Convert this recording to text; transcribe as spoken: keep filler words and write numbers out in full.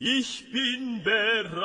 Ich bin bereit.